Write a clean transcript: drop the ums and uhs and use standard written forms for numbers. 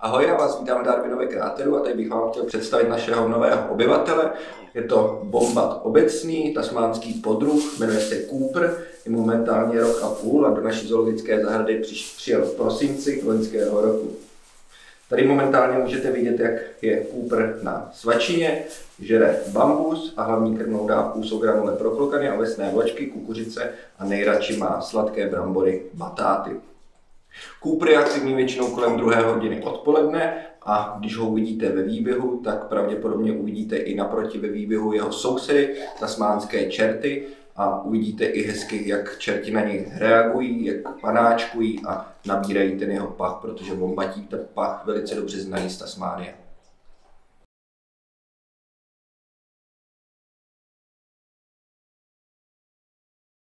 Ahoj, já vás vítám v Darwinově kráteru a tady bych vám chtěl představit našeho nového obyvatele. Je to vombat obecný, tasmánský podruh, jmenuje se Cooper, je momentálně rok a půl a do naší zoologické zahrady přijel v prosinci loňského roku. Tady momentálně můžete vidět, jak je Cooper na svačině, žere bambus a hlavní krmnou dávkou jsou granule pro klokany, ovesné vločky, kukuřice a nejradši má sladké brambory, batáty. Cooper je aktivní většinou kolem 2. hodiny odpoledne a když ho uvidíte ve výběhu, tak pravděpodobně uvidíte i naproti ve výběhu jeho sousedy, tasmánské čerty, a uvidíte i hezky, jak čerti na něj reagují, jak panáčkují a nabírají ten jeho pach, protože vombatí ten pach velice dobře znají z Tasmánie.